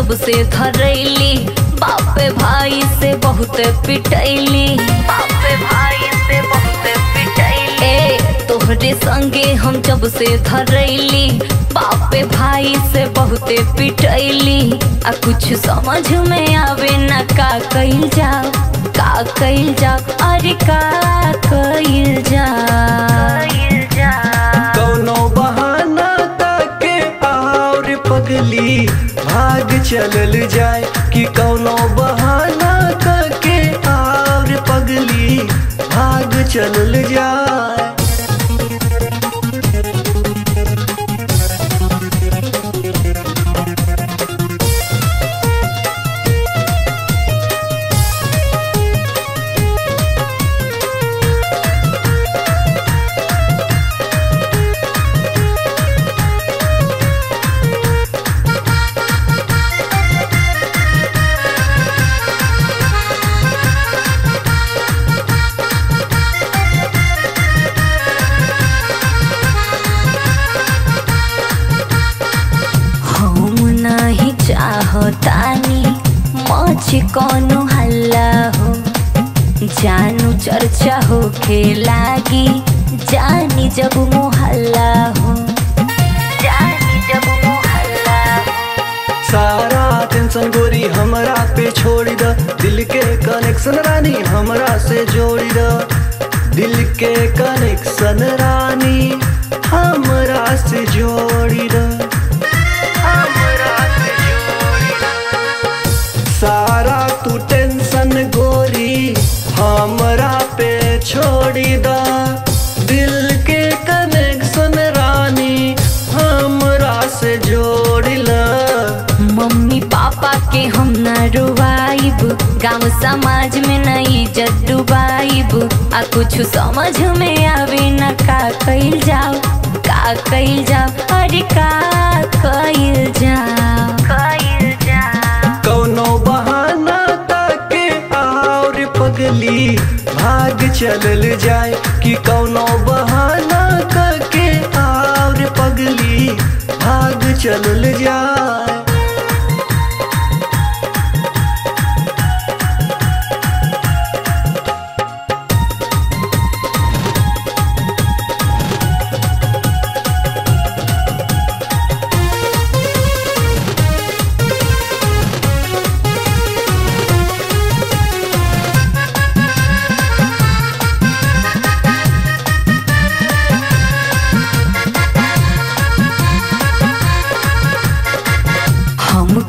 जब से धरैली बापे भाई से बहुत पिटैली, बापे भाई से बहुत पिटैली। ए तोहरे संगे हम जब से धरैली बापे भाई से बहुत पिटैली। आ कुछ समझ में आवे ना का कइल जाओ, का कइल जाओ, अरे का कइल जाओ। भाग चलल जाए कि कौनो बहाना करके आव रे पगली, भाग चलल जाए। तानी मौजी कोनो हल्ला हो, जानू चर्चा हो के लागी, जानी जब मोहल्ला हो, जानी जब मोहल्ला। सारा टेंशन गोरी हमरा पे छोड़ द, दिल के कनेक्शन रानी हमरा से जोड़ द, दिल के कनेक्शन रानी हमरा से जोड़ द। सारा तू टेंशन गोरी हमरा पे छोड़ी दा, दिल के कनेक्शन रानी हमरा से जोड़ी ला। मम्मी पापा के हम ना रुवाइब, गाँव समाज में न इज्जत डुबाइब। आ कुछ समझ में आवे ना का कइल जाओ, का कइल जाओ, अरे का कइल जाओ, कइल जाओ। भाग चलल जाए कि कौनो बहाना करके आव रे पगली, भाग चलल जाए।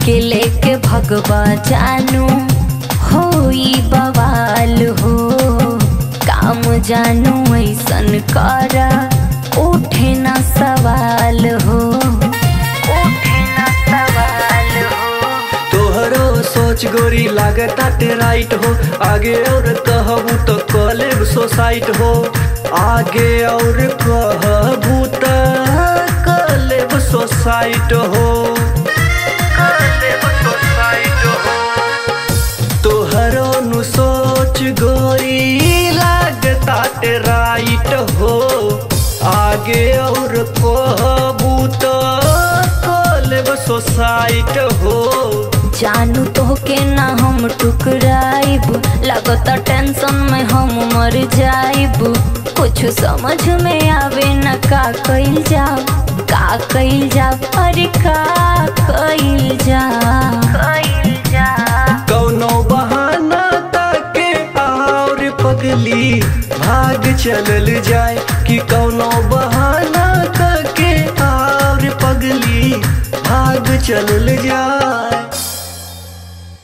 के लेके भगवा जानू होई बवाल हो, काम जानू ऐसन करा उठे ना सवाल हो, उठे ना सवाल हो। तोहरो सोच गोरी लागता ते राइट हो, आगे और कहबू तो कॉलेज सोसाइट हो, आगे और कहबू तो कॉलेज सोसाइट हो। गोरी लागता ते राइट हो, आगे और कहबू तो कॉलेज सोसाइट हो। जानू तो के ना हम टुकराइब, लागता टेंशन में हम मर जाइब। कुछ समझ में आवे ना का कइल जाओ, का कइल जाओ, अरे का कइल जाओ, कइल जाओ। कौनो बहाना भाग चलल जाए कि कौनो बहाना करके आव रे पगली, भाग चलल जाए।